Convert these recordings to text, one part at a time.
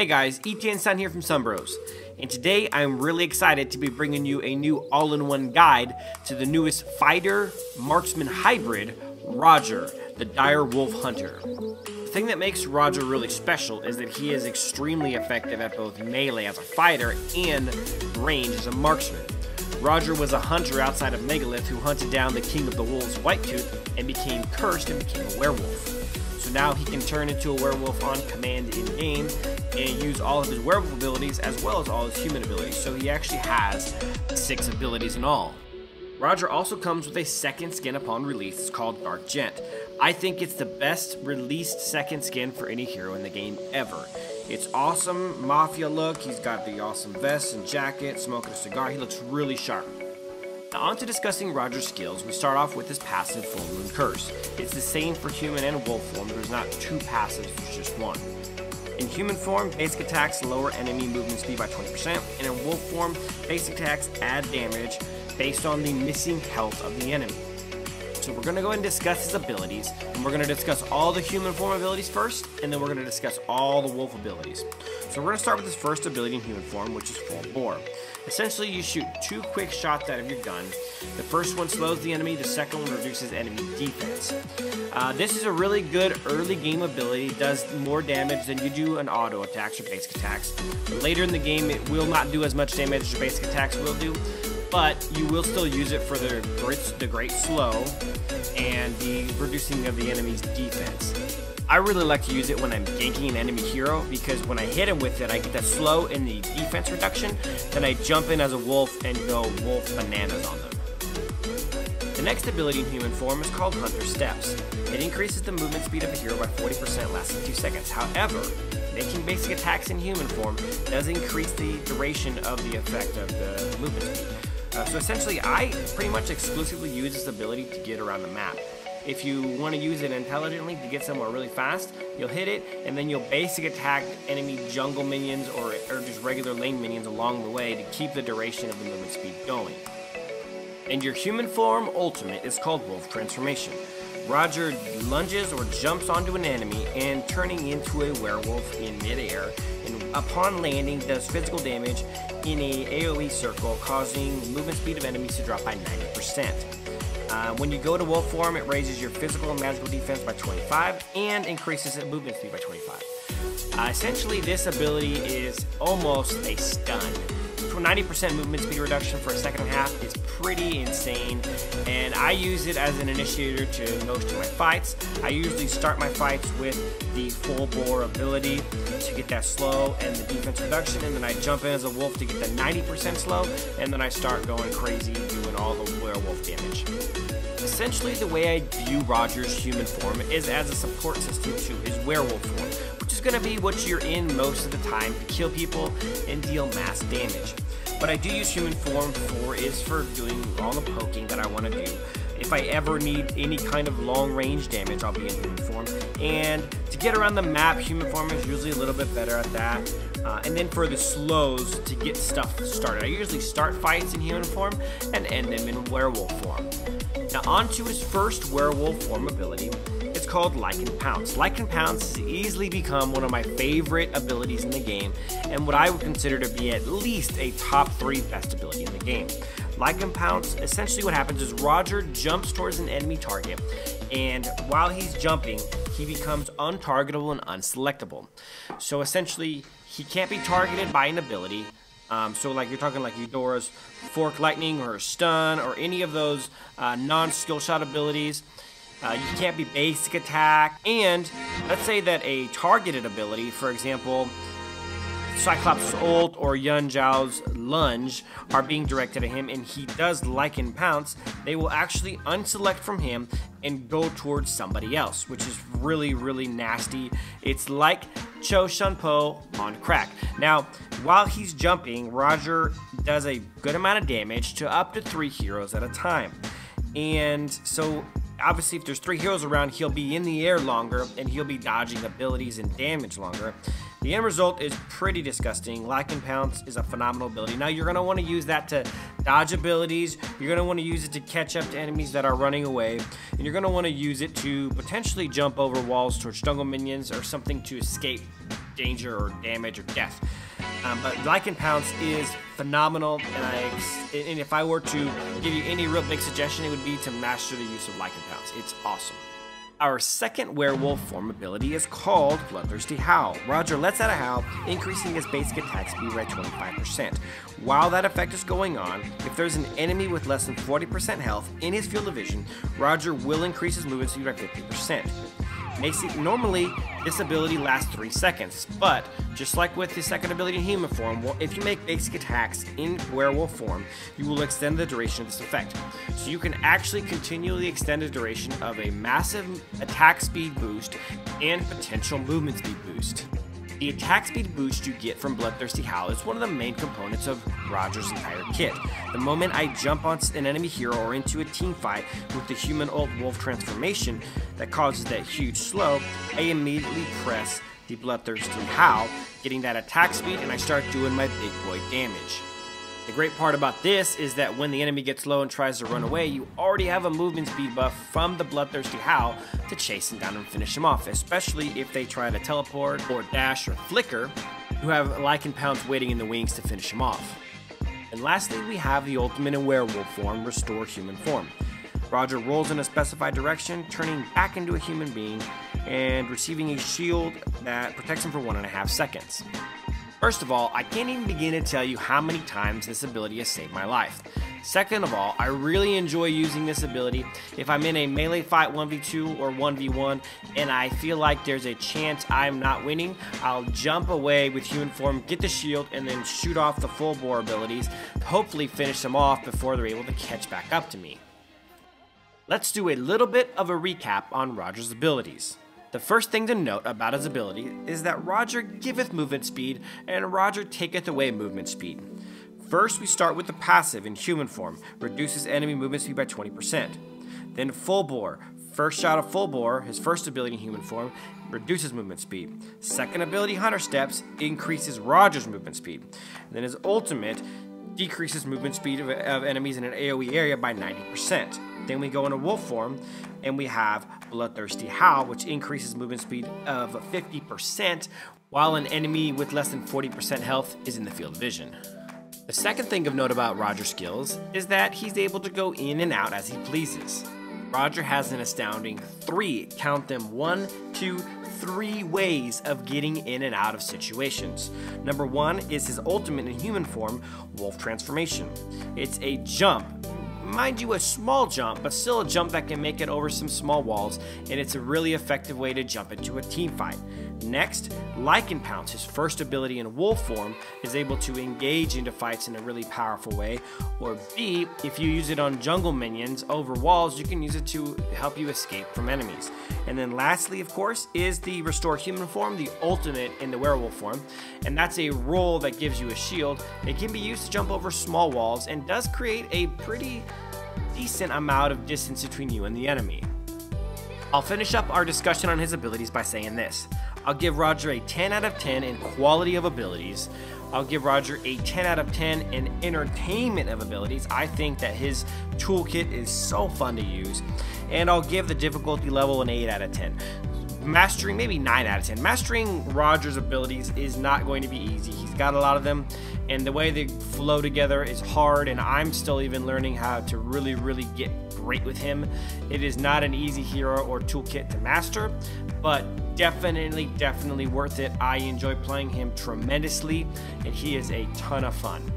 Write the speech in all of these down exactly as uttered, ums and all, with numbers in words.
Hey guys, Etienne Sun here from Sun Bros, and today I'm really excited to be bringing you a new all-in-one guide to the newest fighter marksman hybrid, Roger, the Dire Wolf Hunter. The thing that makes Roger really special is that he is extremely effective at both melee as a fighter and range as a marksman. Roger was a hunter outside of Megalith who hunted down the King of the Wolves, White Tooth, and became cursed and became a werewolf. So now he can turn into a werewolf on command in game and use all of his werewolf abilities as well as all his human abilities, so he actually has six abilities in all. Roger also comes with a second skin upon release. It's called Dark Gent. I think it's the best released second skin for any hero in the game ever. It's awesome, mafia look, he's got the awesome vest and jacket, smoking a cigar, he looks really sharp. Now on to discussing Roger's skills, we start off with his passive Full Moon Curse. It's the same for human and wolf form, there's not two passives, there's just one. In human form, basic attacks lower enemy movement speed by twenty percent, and in wolf form, basic attacks add damage based on the missing health of the enemy. So we're going to go ahead and discuss his abilities, and we're going to discuss all the human form abilities first, and then we're going to discuss all the wolf abilities. So we're going to start with his first ability in human form, which is Full Boar. Essentially, you shoot two quick shots out of your gun. The first one slows the enemy, the second one reduces enemy defense. Uh, this is a really good early game ability. It does more damage than you do an auto attacks or basic attacks. Later in the game, it will not do as much damage as your basic attacks will do, but you will still use it for the great, the great slow and the reducing of the enemy's defense. I really like to use it when I'm ganking an enemy hero, because when I hit him with it, I get that slow and the defense reduction, then I jump in as a wolf and go wolf bananas on them. The next ability in human form is called Hunter Steps. It increases the movement speed of a hero by forty percent lasting two seconds. However, making basic attacks in human form does increase the duration of the effect of the movement speed. Uh, so essentially, I pretty much exclusively use this ability to get around the map. If you want to use it intelligently to get somewhere really fast, you'll hit it, and then you'll basic attack enemy jungle minions or, or just regular lane minions along the way to keep the duration of the movement speed going. And your human form ultimate is called Wolf Transformation. Roger lunges or jumps onto an enemy and turning into a werewolf in midair, and upon landing does physical damage in a AoE circle, causing movement speed of enemies to drop by ninety percent. Uh, when you go to wolf form, it raises your physical and magical defense by twenty-five and increases its movement speed by twenty-five. Uh, essentially, this ability is almost a stun. ninety percent movement speed reduction for a second and a half is pretty insane, and I use it as an initiator to most of my fights. I usually start my fights with the Full Boar ability to get that slow and the defense reduction, and then I jump in as a wolf to get the ninety percent slow, and then I start going crazy doing all the werewolf damage. Essentially, the way I view Roger's human form is as a support system to his werewolf form, which is going to be what you're in most of the time to kill people and deal mass damage. But I do use human form for is for doing all the poking that I want to do. If I ever need any kind of long range damage, I'll be in human form. And to get around the map, human form is usually a little bit better at that. Uh, and then for the slows to get stuff started. I usually start fights in human form and end them in werewolf form. Now on to his first werewolf form ability. It's called Lycan Pounce. Lycan Pounce has easily become one of my favorite abilities in the game, and what I would consider to be at least a top three best ability in the game. Lycan Pounce, essentially what happens is Roger jumps towards an enemy target, and while he's jumping, he becomes untargetable and unselectable. So essentially, he can't be targeted by an ability. Um, so like you're talking like Eudora's Fork Lightning or Stun or any of those uh, non-skill shot abilities. Uh, you can't be basic attack. And let's say that a targeted ability, for example, Cyclops' ult or Yun Zhao's lunge are being directed at him, and he does Lycan Pounce, they will actually unselect from him and go towards somebody else, which is really, really nasty. It's like Cho Shunpo on crack. Now, while he's jumping, Roger does a good amount of damage to up to three heroes at a time. And so, obviously, if there's three heroes around, he'll be in the air longer, and he'll be dodging abilities and damage longer. The end result is pretty disgusting. Lycan Pounce is a phenomenal ability. Now, you're going to want to use that to dodge abilities. You're going to want to use it to catch up to enemies that are running away. And you're going to want to use it to potentially jump over walls towards jungle minions or something to escape danger or damage or death. Um, but Lycan Pounce is phenomenal, and, I, and if I were to give you any real big suggestion, it would be to master the use of Lycan Pounce. It's awesome. Our second werewolf form ability is called Bloodthirsty Howl. Roger lets out a howl, increasing his basic attack speed by twenty-five percent. While that effect is going on, if there's an enemy with less than forty percent health in his field of vision, Roger will increase his movement speed by fifty percent. Normally, this ability lasts three seconds, but just like with the second ability in human form, well, if you make basic attacks in werewolf form, you will extend the duration of this effect. So you can actually continually extend the duration of a massive attack speed boost and potential movement speed boost. The attack speed boost you get from Bloodthirsty Howl is one of the main components of Roger's entire kit. The moment I jump on an enemy hero or into a team fight with the human old wolf transformation that causes that huge slow, I immediately press the Bloodthirsty Howl, getting that attack speed, and I start doing my big boy damage. The great part about this is that when the enemy gets low and tries to run away, you already have a movement speed buff from the Bloodthirsty Howl to chase him down and finish him off, especially if they try to teleport or dash or flicker. You have Lycan Pounce waiting in the wings to finish him off. And lastly, we have the ultimate in werewolf form, Restore Human Form. Roger rolls in a specified direction, turning back into a human being and receiving a shield that protects him for one and a half seconds. First of all, I can't even begin to tell you how many times this ability has saved my life. Second of all, I really enjoy using this ability if I'm in a melee fight one v two or one v one and I feel like there's a chance I'm not winning. I'll jump away with human form, get the shield, and then shoot off the full boar abilities, hopefully finish them off before they're able to catch back up to me. Let's do a little bit of a recap on Roger's abilities. The first thing to note about his ability is that Roger giveth movement speed and Roger taketh away movement speed. First, we start with the passive in human form, reduces enemy movement speed by twenty percent. Then Full Boar, first shot of Full Boar, his first ability in human form, reduces movement speed. Second ability, Hunter Steps, increases Roger's movement speed. And then his ultimate decreases movement speed of, of enemies in an AoE area by ninety percent. Then we go into wolf form and we have Bloodthirsty Howl, which increases movement speed of fifty percent while an enemy with less than forty percent health is in the field of vision. The second thing of note about Roger's skills is that he's able to go in and out as he pleases. Roger has an astounding three, count them one, two, three ways of getting in and out of situations. Number one is his ultimate in human form, Wolf Transformation. It's a jump. Mind you, a small jump, but still a jump that can make it over some small walls, and it's a really effective way to jump into a team fight. Next, Lycan Pounce, his first ability in wolf form, is able to engage into fights in a really powerful way. Or B, if you use it on jungle minions over walls, you can use it to help you escape from enemies. And then lastly, of course, is the Restore Human Form, the ultimate in the werewolf form, and that's a roll that gives you a shield. It can be used to jump over small walls and does create a pretty decent amount of distance between you and the enemy. I'll finish up our discussion on his abilities by saying this. I'll give Roger a ten out of ten in quality of abilities. I'll give Roger a ten out of ten in entertainment of abilities. I think that his toolkit is so fun to use. And I'll give the difficulty level an eight out of ten. Mastering, maybe nine out of ten. Mastering Roger's abilities is not going to be easy. He's got a lot of them, and the way they flow together is hard, and I'm still even learning how to really, really get great with him. It is not an easy hero or toolkit to master, but definitely, definitely worth it. I enjoy playing him tremendously, and he is a ton of fun.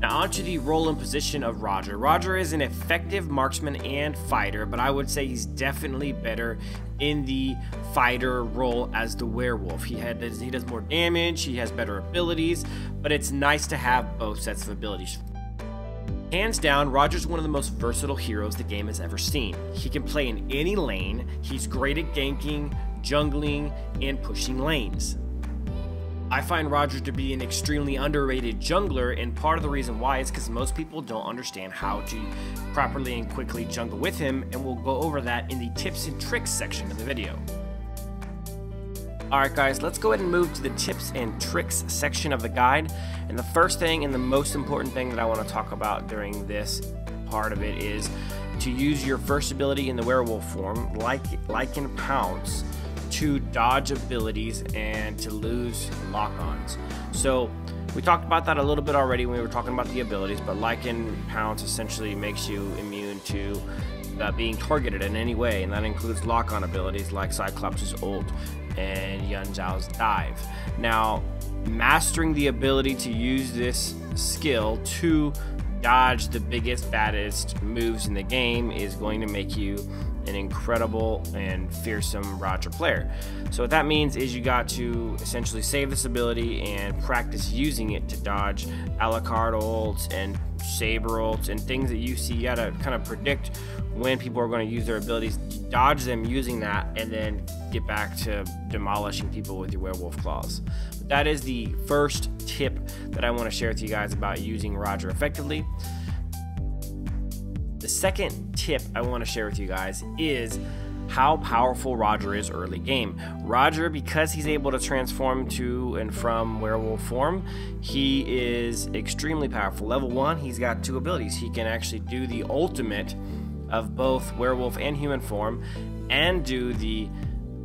Now onto the role and position of Roger. Roger is an effective marksman and fighter, but I would say he's definitely better in the fighter role as the werewolf. He, had, he does more damage, he has better abilities, but it's nice to have both sets of abilities. Hands down, Roger's one of the most versatile heroes the game has ever seen. He can play in any lane, he's great at ganking, jungling, and pushing lanes. I find Roger to be an extremely underrated jungler, and part of the reason why is because most people don't understand how to properly and quickly jungle with him, and we'll go over that in the tips and tricks section of the video. Alright guys, let's go ahead and move to the tips and tricks section of the guide, and the first thing and the most important thing that I want to talk about during this part of it is to use your first ability in the werewolf form, like Lycan Pounce, to dodge abilities and to lose lock-ons. So we talked about that a little bit already when we were talking about the abilities, but Lycan Pounce essentially makes you immune to uh, being targeted in any way, and that includes lock-on abilities like Cyclops' ult and Yun Zhao's dive. Now, mastering the ability to use this skill to dodge the biggest, baddest moves in the game is going to make you an incredible and fearsome Roger player. So what that means is you got to essentially save this ability and practice using it to dodge Alucard ults and Saber ults and things that you see. You gotta kind of predict when people are going to use their abilities, dodge them using that, and then get back to demolishing people with your werewolf claws. But that is the first tip that I want to share with you guys about using Roger effectively. The second tip I want to share with you guys is how powerful Roger is early game. Roger, because he's able to transform to and from werewolf form, he is extremely powerful. Level one, he's got two abilities. He can actually do the ultimate of both werewolf and human form, and do the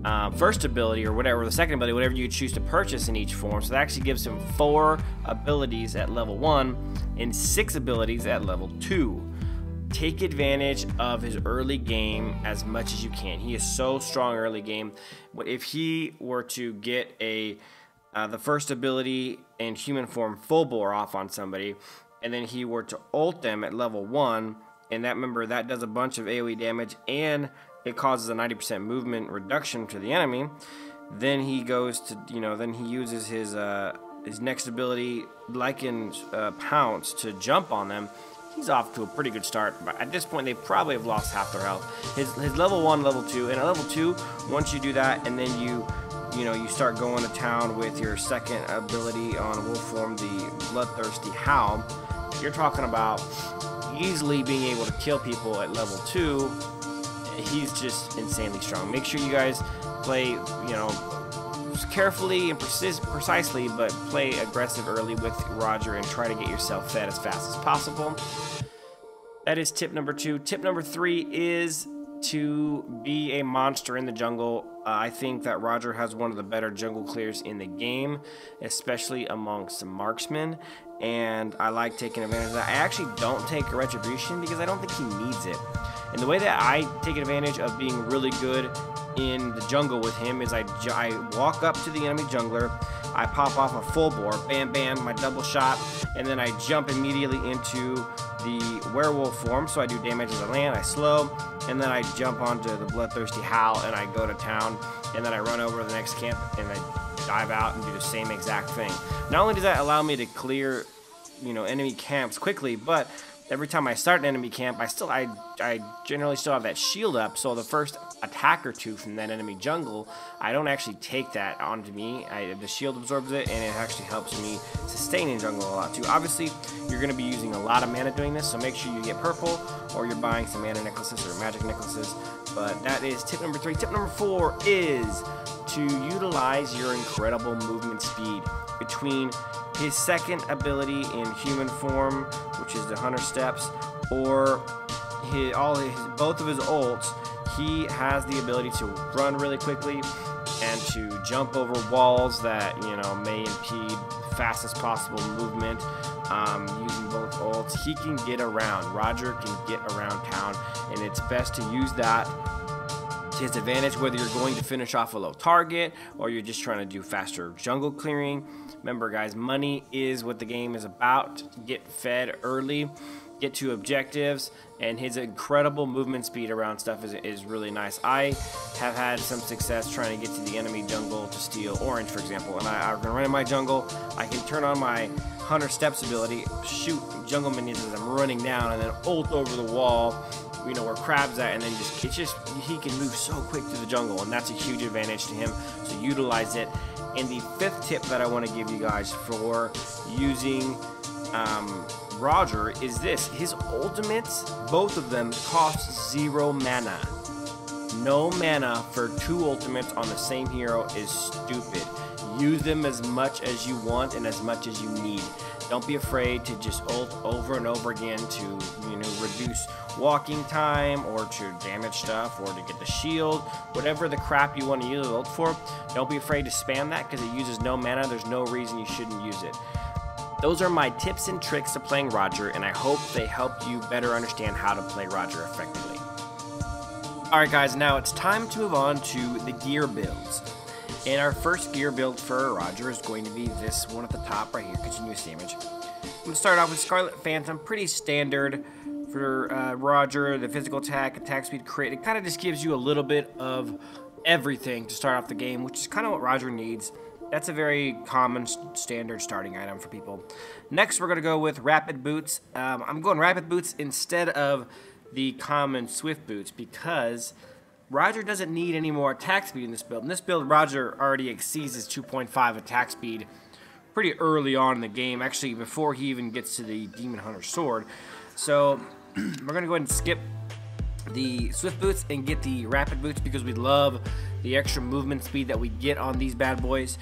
uh, first ability, or whatever, the second ability, whatever you choose to purchase in each form. So that actually gives him four abilities at level one and six abilities at level two. Take advantage of his early game as much as you can. He is so strong early game. If he were to get a uh, the first ability in human form, Full Boar, off on somebody, and then he were to ult them at level one, and that, remember, that does a bunch of AoE damage and it causes a ninety percent movement reduction to the enemy, then he goes to, you know, then he uses his uh, his next ability, Lycan uh, Pounce, to jump on them. He's off to a pretty good start, but at this point they probably have lost half their health. His, his level one, level two, and at level two, once you do that, and then you, you know, you start going to town with your second ability on wolf form, the Bloodthirsty Howl, you're talking about easily being able to kill people at level two. He's just insanely strong. Make sure you guys play, you know, carefully and precisely, but play aggressive early with Roger and try to get yourself fed as fast as possible. That is tip number two. Tip number three is to be a monster in the jungle. Uh, I think that Roger has one of the better jungle clears in the game, especially amongst marksmen, and I like taking advantage of that. I actually don't take Retribution because I don't think he needs it. And the way that I take advantage of being really good in the jungle with him is I, I walk up to the enemy jungler, I pop off a Full Boar, bam bam, my double shot, and then I jump immediately into the werewolf form, so I do damage as I land, I slow, and then I jump onto the Bloodthirsty Howl and I go to town, and then I run over to the next camp and I dive out and do the same exact thing. Not only does that allow me to clear, you know, enemy camps quickly, but every time I start an enemy camp, I still I, I generally still have that shield up, so the first attack or two from that enemy jungle, I don't actually take that onto me. I, the shield absorbs it, and it actually helps me sustain in jungle a lot too. Obviously, you're going to be using a lot of mana doing this, so make sure you get purple, or you're buying some mana necklaces or magic necklaces. But that is tip number three. Tip number four is to utilize your incredible movement speed. Between his second ability in human form, which is the Hunter Steps, or his, all his, both of his ults, he has the ability to run really quickly and to jump over walls that, you know, may impede fastest possible movement. Um, using both ults, he can get around. Roger can get around town, and it's best to use that to his advantage, whether you're going to finish off a low target or you're just trying to do faster jungle clearing. Remember, guys, money is what the game is about. Get fed early, get to objectives, and his incredible movement speed around stuff is, is really nice. I have had some success trying to get to the enemy jungle to steal Orange, for example, and I, I can run in my jungle, I can turn on my Hunter Steps ability, shoot jungle minions as I'm running down, and then ult over the wall, you know, where Crab's at, and then just, it's just, he can move so quick through the jungle, and that's a huge advantage to him, so utilize it. And the fifth tip that I want to give you guys for using um, Roger is this. His ultimates, both of them, cost zero mana. No mana for two ultimates on the same hero is stupid. Use them as much as you want and as much as you need. Don't be afraid to just ult over and over again to, you know, reduce walking time or to damage stuff or to get the shield. Whatever the crap you want to use ult for, don't be afraid to spam that because it uses no mana. There's no reason you shouldn't use it. Those are my tips and tricks to playing Roger, and I hope they helped you better understand how to play Roger effectively. Alright guys, now it's time to move on to the gear builds. And our first gear build for Roger is going to be this one at the top right here, continuous damage. I'm going to start off with Scarlet Phantom, pretty standard for uh, Roger, the physical attack, attack speed, crit. It kind of just gives you a little bit of everything to start off the game, which is kind of what Roger needs. That's a very common standard starting item for people. Next, we're going to go with Rapid Boots. Um, I'm going Rapid Boots instead of the common Swift Boots because Roger doesn't need any more attack speed in this build. In this build, Roger already exceeds his two point five attack speed pretty early on in the game, actually before he even gets to the Demon Hunter Sword. So we're going to go ahead and skip the Swift Boots and get the Rapid Boots because we love the extra movement speed that we get on these bad boys.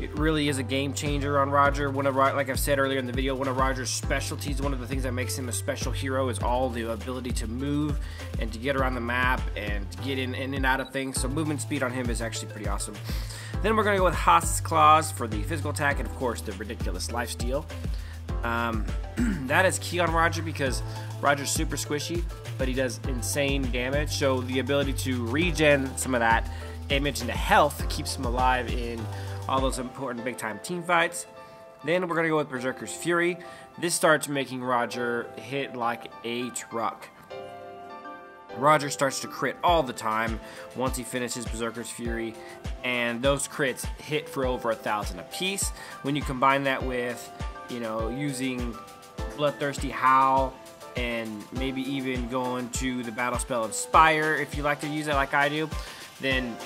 It really is a game changer on Roger. One of, like I've said earlier in the video, one of Roger's specialties, one of the things that makes him a special hero is all the ability to move and to get around the map and to get in, in and out of things. So movement speed on him is actually pretty awesome. Then we're gonna go with Haas's Claws for the physical attack and of course the ridiculous lifesteal. Um, that is key on Roger because Roger's super squishy, but he does insane damage. So the ability to regen some of that damage into health keeps him alive in all those important big time team fights. Then we're gonna go with Berserker's Fury. This starts making Roger hit like a truck. Roger starts to crit all the time once he finishes Berserker's Fury, and those crits hit for over a thousand apiece. When you combine that with, you know, using Bloodthirsty Howl and maybe even going to the battle spell Inspire if you like to use it like I do, then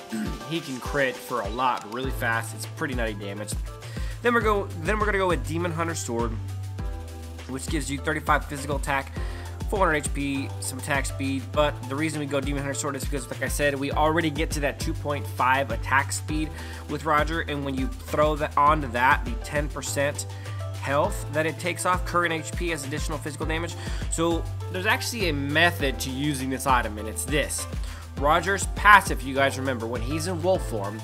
he can crit for a lot really fast. It's pretty nutty damage. Then we're go then we're gonna go with Demon Hunter Sword, which gives you thirty-five physical attack, four hundred H P, some attack speed. But the reason we go Demon Hunter Sword is because, like I said, we already get to that two point five attack speed with Roger, and when you throw that onto that, the ten percent health that it takes off current H P as additional physical damage. So there's actually a method to using this item, and it's this. Roger's passive, you guys remember, when he's in wolf form,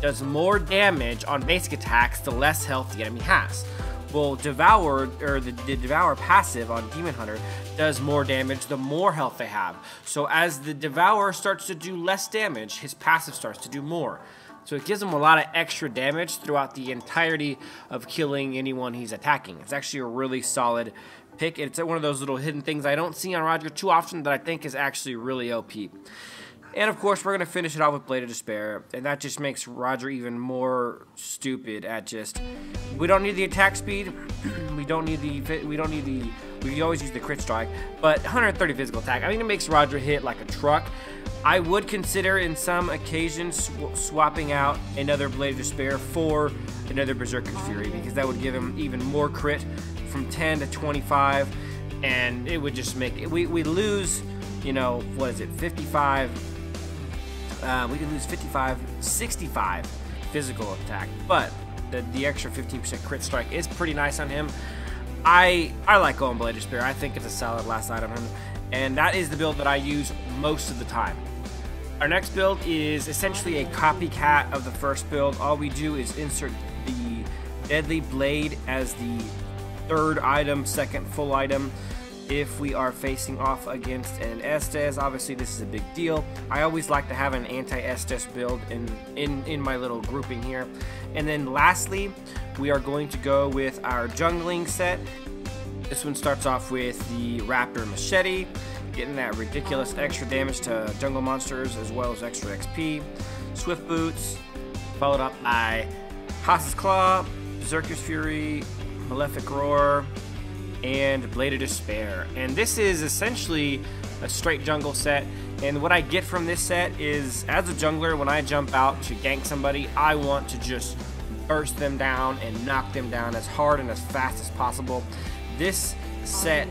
does more damage on basic attacks the less health the enemy has. Well, Devour, or the, the Devour passive on Demon Hunter, does more damage the more health they have. So as the Devour starts to do less damage, his passive starts to do more. So it gives him a lot of extra damage throughout the entirety of killing anyone he's attacking. It's actually a really solid pick. It's one of those little hidden things I don't see on Roger too often that I think is actually really O P. And of course, we're going to finish it off with Blade of Despair, and that just makes Roger even more stupid at just, we don't need the attack speed, we don't need the, we don't need the, we always use the crit strike, but one hundred thirty physical attack. I mean, it makes Roger hit like a truck. I would consider in some occasions sw swapping out another Blade of Despair for another Berserker's Fury, because that would give him even more crit from ten to twenty-five, and it would just make, we, we lose, you know, what is it, fifty-five, Uh, we could lose fifty-five, sixty-five physical attack, but the, the extra fifteen percent crit strike is pretty nice on him. I I like going Blade of Spear. I think it's a solid last item on him, and that is the build that I use most of the time. Our next build is essentially a copycat of the first build. All we do is insert the Deadly Blade as the third item, second full item, if we are facing off against an Estes. Obviously this is a big deal. I always like to have an anti-Estes build in, in, in my little grouping here. And then lastly, we are going to go with our jungling set. This one starts off with the Raptor Machete, getting that ridiculous extra damage to jungle monsters as well as extra X P. Swift Boots, followed up by Haas's Claw, Berserker's Fury, Malefic Roar, and Blade of Despair. And this is essentially a straight jungle set, and what I get from this set is, as a jungler, when I jump out to gank somebody, I want to just burst them down and knock them down as hard and as fast as possible. This set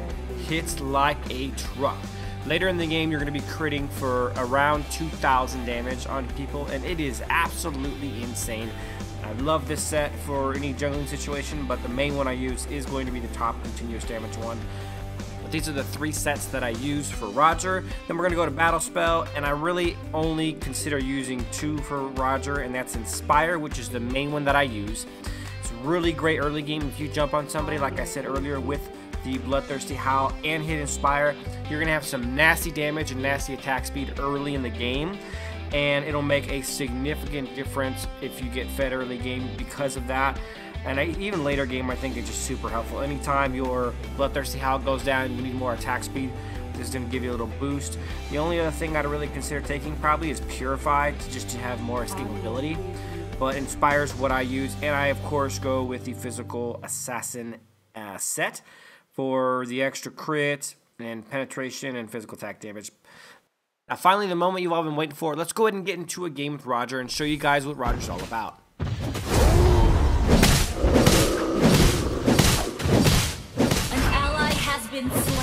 hits like a truck. Later in the game, you're going to be critting for around two thousand damage on people, and it is absolutely insane. I love this set for any jungling situation, but the main one I use is going to be the top continuous damage one. But these are the three sets that I use for Roger. Then we're going to go to Battle Spell, and I really only consider using two for Roger, and that's Inspire, which is the main one that I use. It's really great early game if you jump on somebody, like I said earlier, with the Bloodthirsty Howl and hit Inspire. You're going to have some nasty damage and nasty attack speed early in the game, and it'll make a significant difference if you get fed early game because of that. And I, even later game, I think it's just super helpful. Anytime your Bloodthirsty Howl goes down, you need more attack speed, this is going to give you a little boost. The only other thing I'd really consider taking probably is Purify, to just to have more escapability. But Inspire is what I use, and I of course go with the Physical Assassin uh, set for the extra crit and penetration and physical attack damage. Now finally, the moment you've all been waiting for, let's go ahead and get into a game with Roger and show you guys what Roger's all about. An ally has been slain.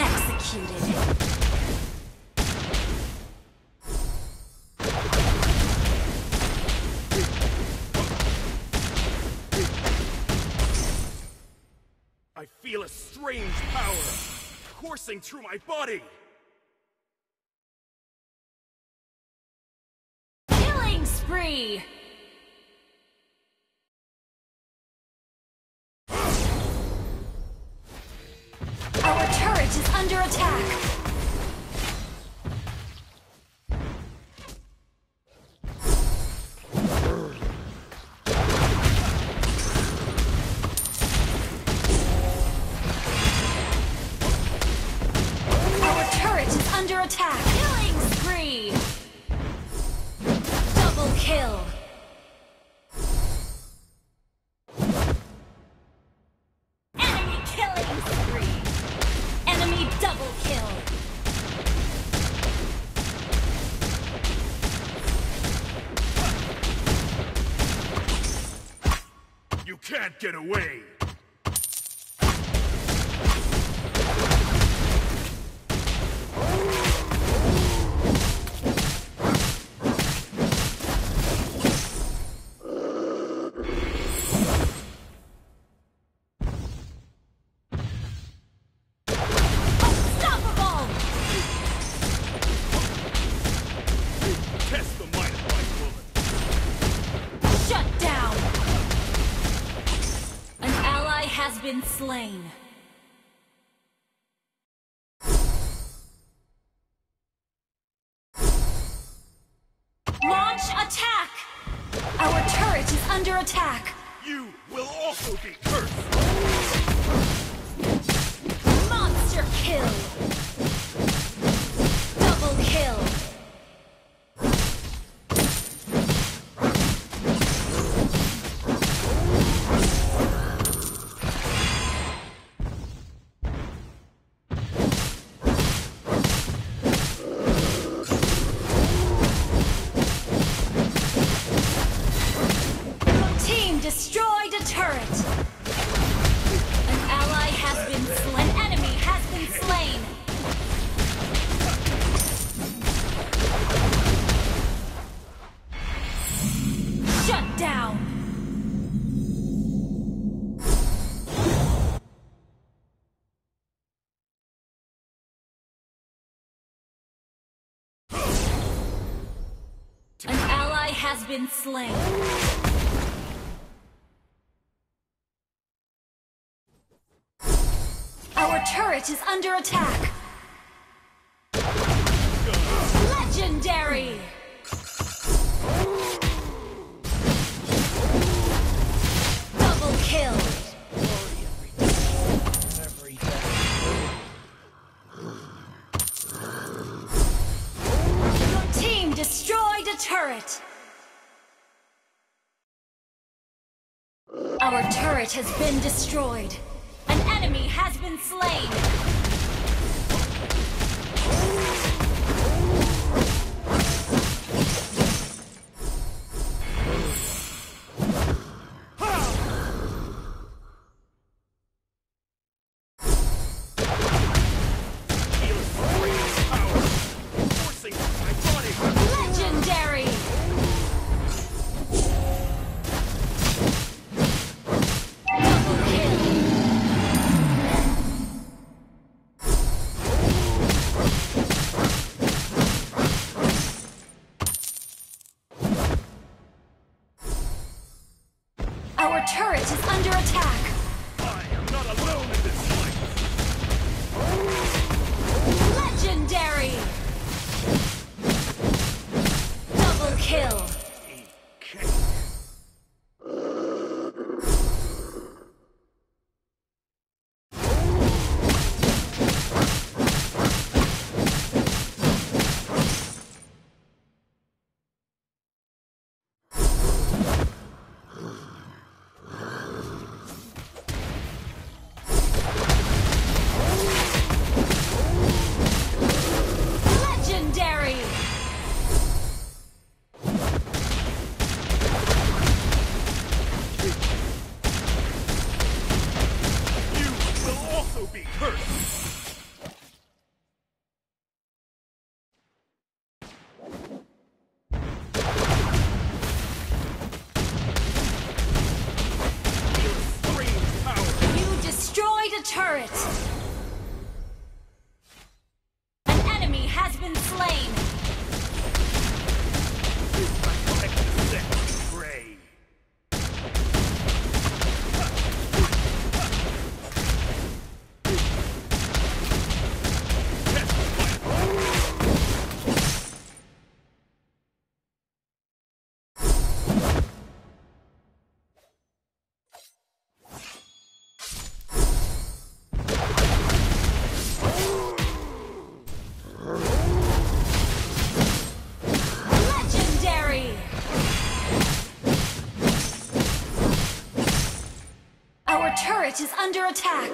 Executed. I feel a strange power coursing through my body! Killing spree! Our turret is under attack! Attack! Killing spree! Double kill! Enemy killing spree! Enemy double kill! You can't get away! Been slain. Launch attack! Our turret is under attack! You will also be cursed! Monster kill! Double kill! An ally has been slain. Our turret is under attack. Legendary! Double kill. Your team destroyed a turret! Our turret has been destroyed. An enemy has been slain. Power. Your turret is under attack. I am not alone in this fight. Legendary! Double kill. Turret is under attack.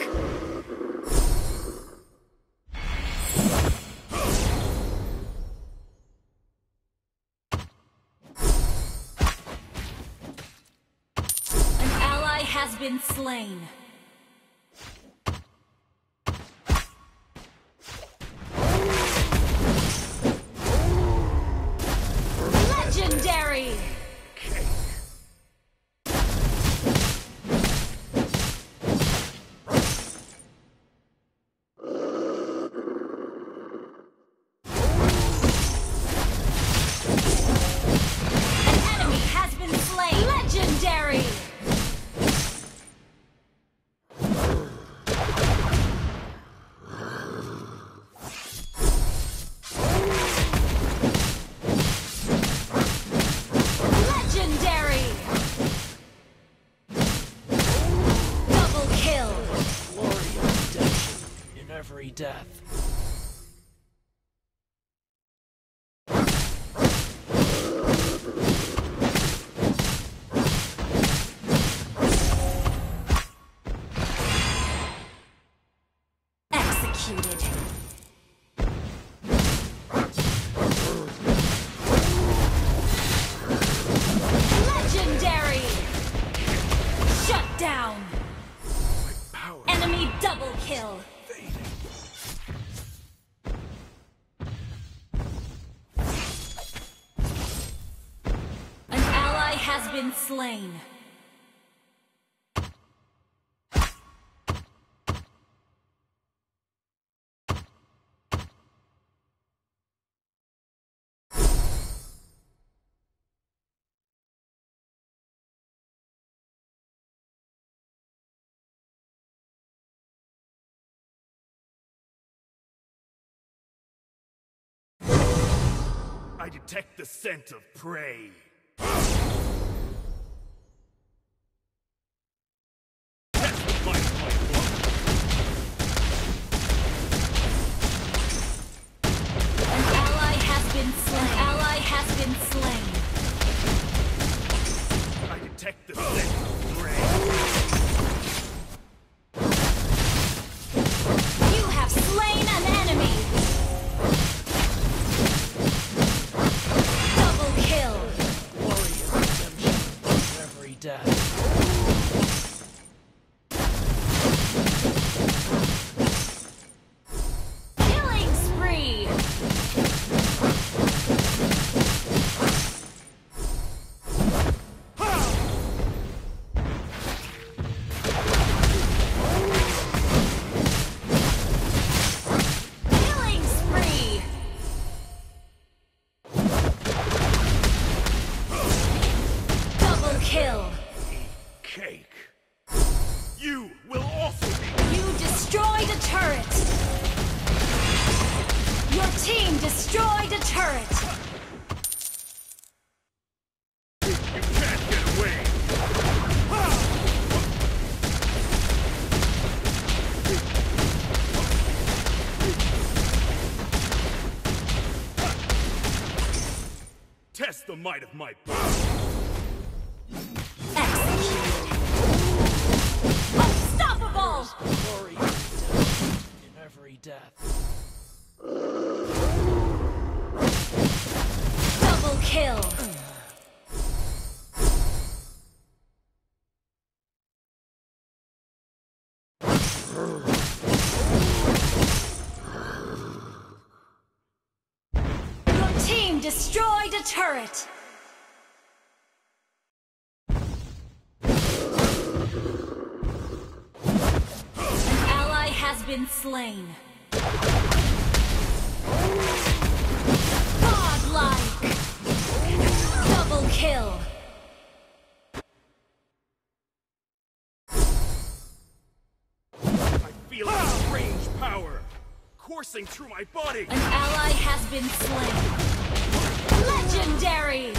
An ally has been slain. Legendary. Death. Executed. Legendary. Shut down. Enemy double kill. Has been slain. I detect the scent of prey. the might of my power. Unstoppable! Glory in every death. Double kill. Your team destroyed a turret. Has been slain. Godlike. Double kill. I feel a strange power coursing through my body. An ally has been slain. Legendary.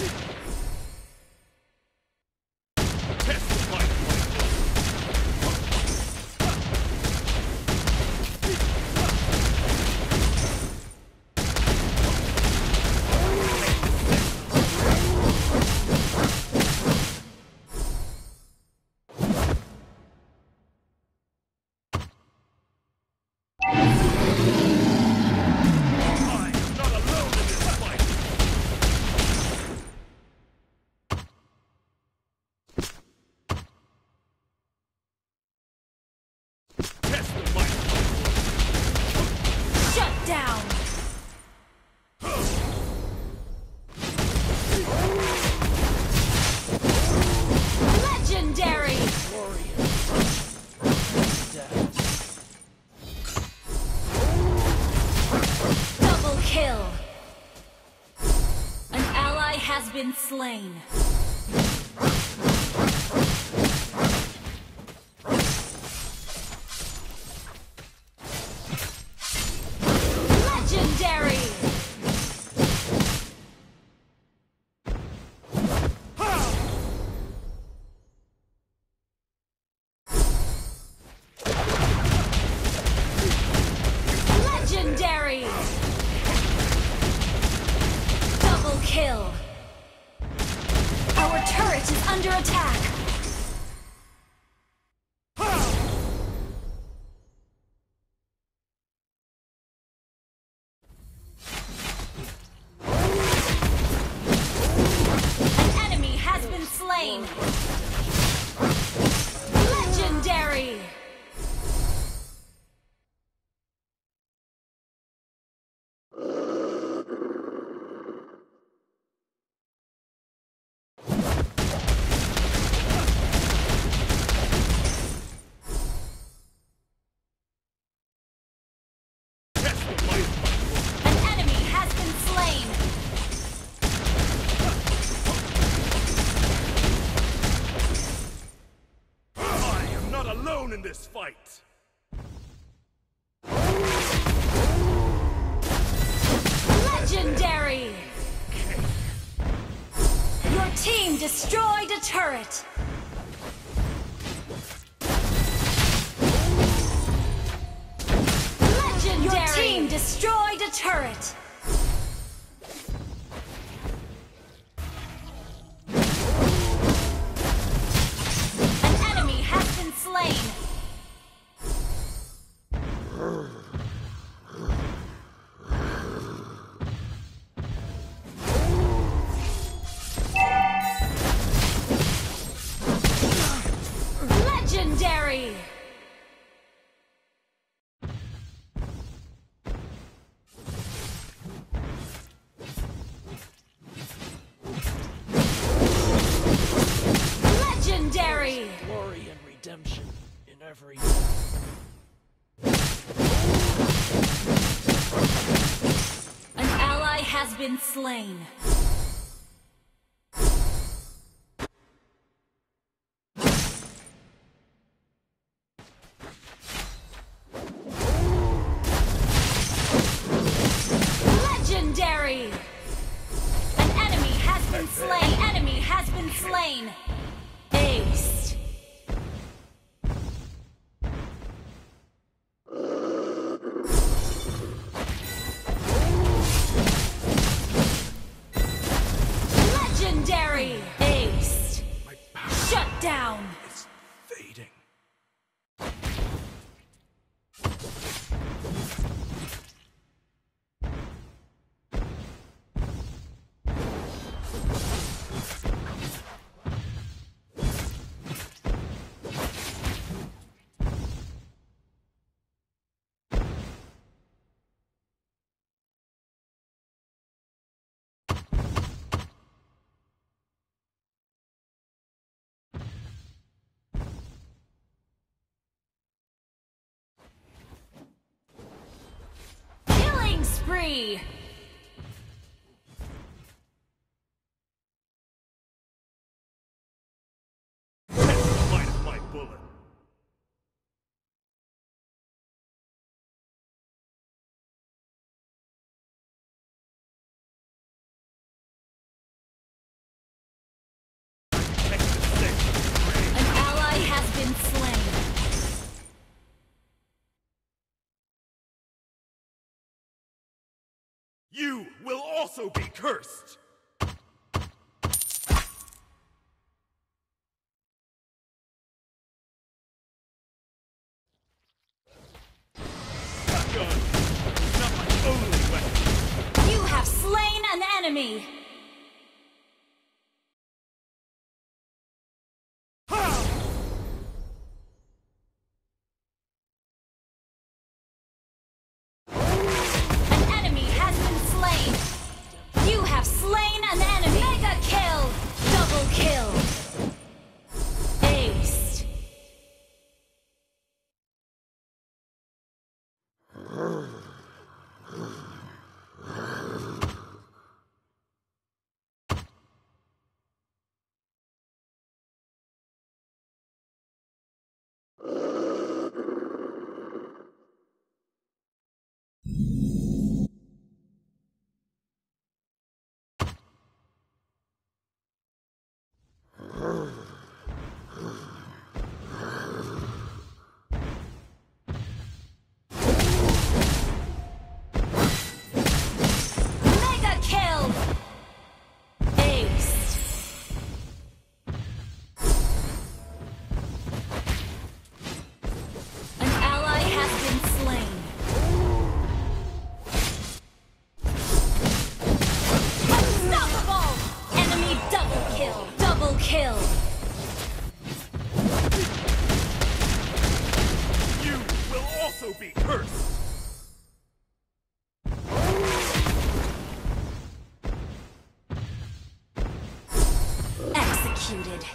Been slain. Legendary. Ha! Legendary. Double kill. Our turret is under attack! An enemy has been slain! Legendary! In this fight. Legendary. Your team destroyed a turret. Legendary. Your team destroyed a turret. An enemy has been slain. Legendary. Legendary. Glory and redemption in every. An ally has been slain. Legendary! An enemy has been slain. An enemy has been slain. Ace. Legendary Ace. Shut down. It's fading. Spree! You will also be cursed! Shotgun! Not my only weapon! You have slain an enemy! Executed.